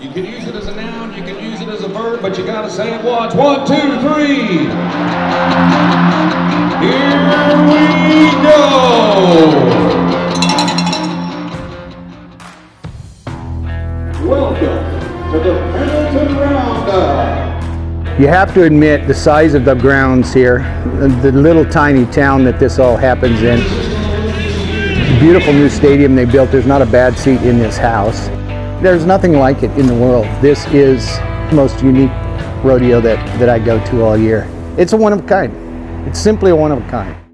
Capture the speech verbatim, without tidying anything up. You can use it as a noun, you can use it as a verb, but you gotta say it once. One, two, three. Here we go. Welcome to the Pendleton Roundup. You have to admit the size of the grounds here, the little tiny town that this all happens in. Beautiful new stadium they built. There's not a bad seat in this house. There's nothing like it in the world. This is the most unique rodeo that, that I go to all year. It's a one of a kind. It's simply a one of a kind.